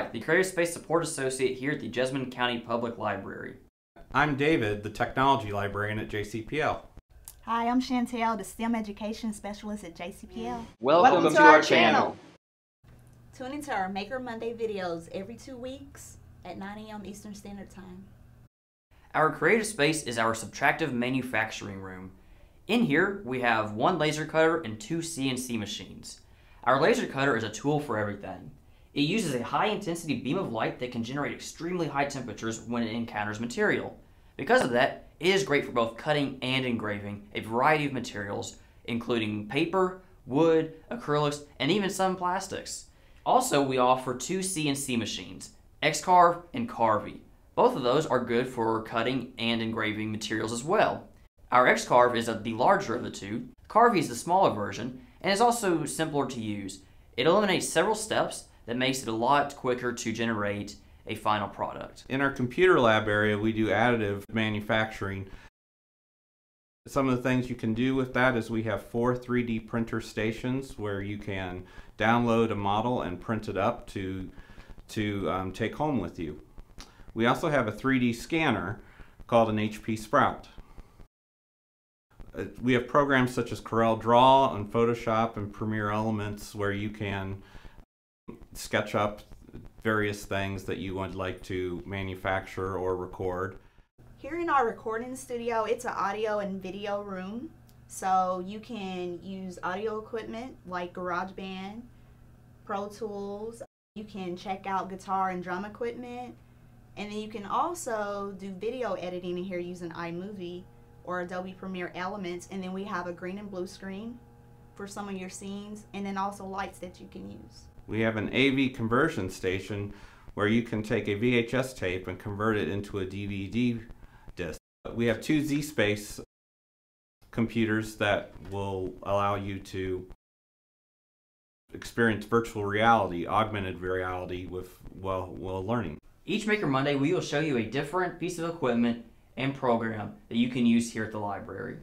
Hi, the Creative Space Support Associate here at the Jesmond County Public Library. I'm David, the Technology Librarian at JCPL. Hi, I'm Chantel, the STEM Education Specialist at JCPL. Welcome to our channel. Tune into our Maker Monday videos every 2 weeks at 9 a.m. Eastern Standard Time. Our Creative Space is our subtractive manufacturing room. In here, we have one laser cutter and two CNC machines. Our laser cutter is a tool for everything. It uses a high-intensity beam of light that can generate extremely high temperatures when it encounters material. Because of that, it is great for both cutting and engraving a variety of materials, including paper, wood, acrylics, and even some plastics. Also, we offer two CNC machines, X-Carve and Carvey. Both of those are good for cutting and engraving materials as well. Our X-Carve is the larger of the two, Carvey is the smaller version, and is also simpler to use. It eliminates several steps that makes it a lot quicker to generate a final product. In our computer lab area, we do additive manufacturing. Some of the things you can do with that is we have four 3D printer stations where you can download a model and print it up to take home with you. We also have a 3D scanner called an HP Sprout. We have programs such as CorelDRAW and Photoshop and Premiere Elements where you can sketch up various things that you would like to manufacture or record. Here in our recording studio, it's an audio and video room, so you can use audio equipment like GarageBand, Pro Tools. You can check out guitar and drum equipment, and then you can also do video editing in here using iMovie or Adobe Premiere Elements. And then we have a green and blue screen for some of your scenes, and then also lights that you can use. We have an AV conversion station where you can take a VHS tape and convert it into a DVD disc. We have two Z Space computers that will allow you to experience virtual reality, augmented reality with while learning. Each Maker Monday, we will show you a different piece of equipment and program that you can use here at the library.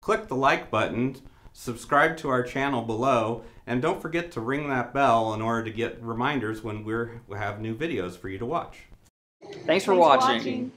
Click the like button, subscribe to our channel below, and don't forget to ring that bell in order to get reminders when we have new videos for you to watch. Thanks for watching.